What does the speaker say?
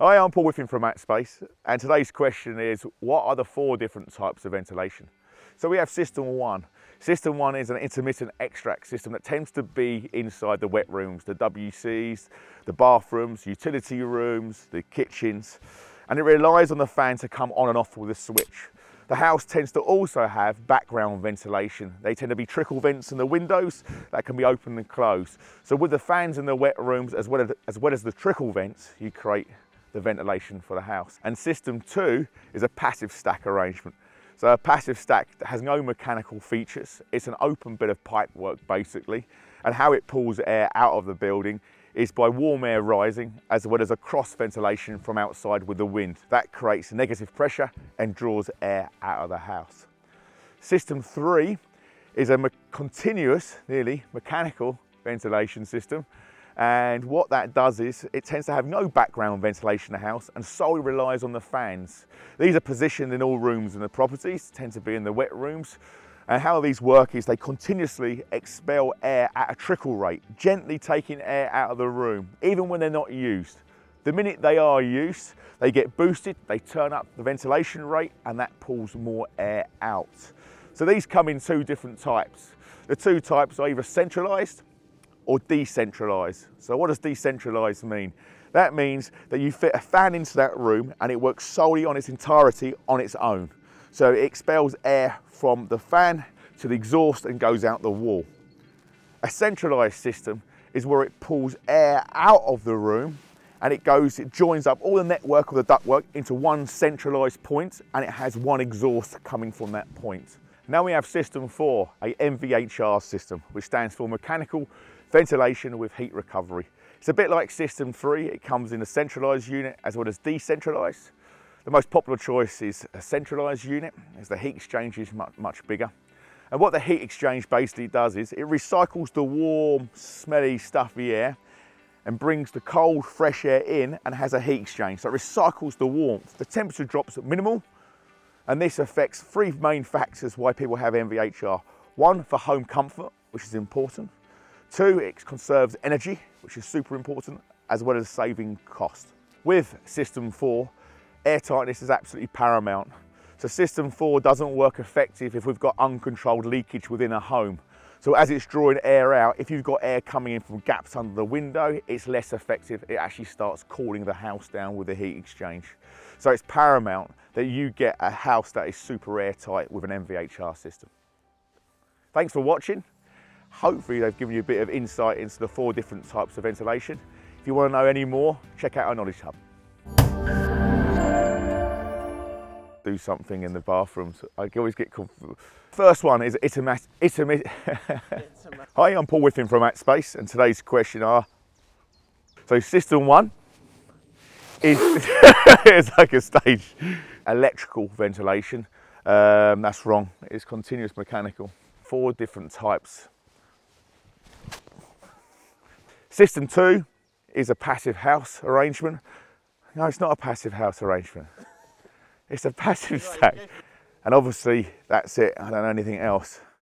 Hi, I'm Paul Whiffin from AtSpace, and today's question is, what are the four different types of ventilation? So we have System 1. System 1 is an intermittent extract system that tends to be inside the wet rooms, the WCs, the bathrooms, utility rooms, the kitchens, and it relies on the fan to come on and off with a switch. The house tends to also have background ventilation. They tend to be trickle vents in the windows that can be opened and closed. So with the fans in the wet rooms as well as the trickle vents, you create the ventilation for the house. And System 2 is a passive stack arrangement. So a passive stack has no mechanical features. It's an open bit of pipe work basically, and how it pulls air out of the building is by warm air rising as well as a cross ventilation from outside with the wind. That creates negative pressure and draws air out of the house. System 3 is a continuous, nearly mechanical ventilation system. And what that does is it tends to have no background ventilation in the house and solely relies on the fans. These are positioned in all rooms in the properties, tend to be in the wet rooms. And how these work is they continuously expel air at a trickle rate, gently taking air out of the room, even when they're not used. The minute they are used, they get boosted, they turn up the ventilation rate, and that pulls more air out. So these come in two different types. The two types are either centralised or decentralised. So what does decentralised mean? That means that you fit a fan into that room and it works solely on its entirety on its own. So it expels air from the fan to the exhaust and goes out the wall. A centralised system is where it pulls air out of the room and it joins up all the network or the ductwork into one centralised point, and it has one exhaust coming from that point. Now we have System 4, a MVHR system, which stands for Mechanical Ventilation with Heat Recovery. It's a bit like System 3. It comes in a centralised unit as well as decentralised. The most popular choice is a centralised unit, as the heat exchange is much bigger. And what the heat exchange basically does is it recycles the warm, smelly, stuffy air and brings the cold, fresh air in and has a heat exchange. So it recycles the warmth. The temperature drops at minimal. And this affects three main factors why people have MVHR. One, for home comfort, which is important. Two, it conserves energy, which is super important, as well as saving cost. With System 4, air tightness is absolutely paramount. So System 4 doesn't work effective if we've got uncontrolled leakage within a home. So as it's drawing air out, if you've got air coming in from gaps under the window, it's less effective. It actually starts cooling the house down with the heat exchange. So it's paramount that you get a house that is super airtight with an MVHR system. Thanks for watching. Hopefully they've given you a bit of insight into the four different types of ventilation. If you want to know any more, check out our Knowledge Hub. Do something in the bathrooms. I always get confused. First one is Hi, I'm Paul Whiffin from AtSpace, and today's question are, so System 1 is it's like a stage. Electrical ventilation. That's wrong. It's continuous mechanical. Four different types. System 2 is a passive house arrangement. No, it's not a passive house arrangement. It's a passive stack. And obviously, that's it. I don't know anything else.